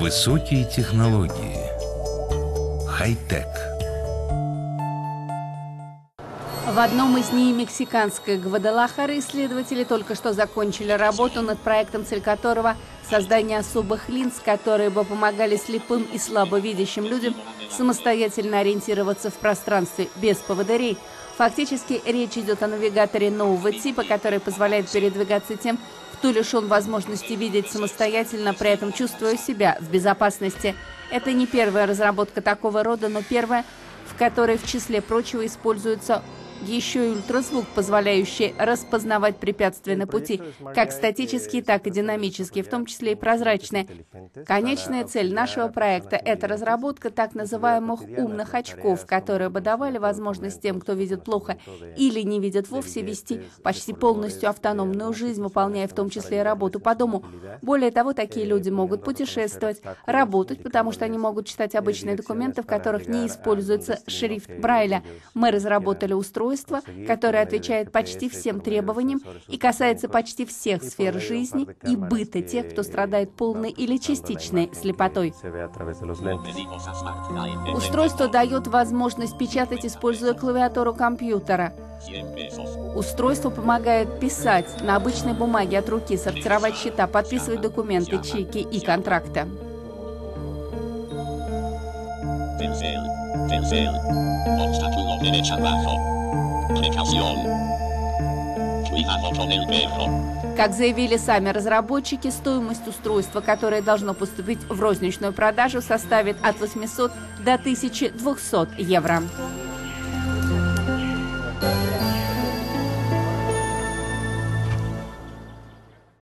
Высокие технологии. Хай-тек. В одном из НИИ мексиканской Гвадалахары исследователи только что закончили работу, над проектом цель которого – создание особых линз, которые бы помогали слепым и слабовидящим людям самостоятельно ориентироваться в пространстве без поводырей. Фактически речь идет о навигаторе нового типа, который позволяет передвигаться тем, кто лишен возможности видеть самостоятельно, при этом чувствуя себя в безопасности. Это не первая разработка такого рода, но первая, в которой в числе прочего используется еще и ультразвук, позволяющий распознавать препятствия на пути, как статические, так и динамические, в том числе и прозрачные. Конечная цель нашего проекта – это разработка так называемых умных очков, которые бы давали возможность тем, кто видит плохо или не видит вовсе, вести почти полностью автономную жизнь, выполняя в том числе и работу по дому. Более того, такие люди могут путешествовать, работать, потому что они могут читать обычные документы, в которых не используется шрифт Брайля. Мы разработали устройство, которое отвечает почти всем требованиям и касается почти всех сфер жизни и быта тех, кто страдает полной или частичной слепотой. Устройство дает возможность печатать, используя клавиатуру компьютера. Устройство помогает писать на обычной бумаге от руки, сортировать счета, подписывать документы, чеки и контракты. Как заявили сами разработчики, стоимость устройства, которое должно поступить в розничную продажу, составит от 800 до 1200 евро.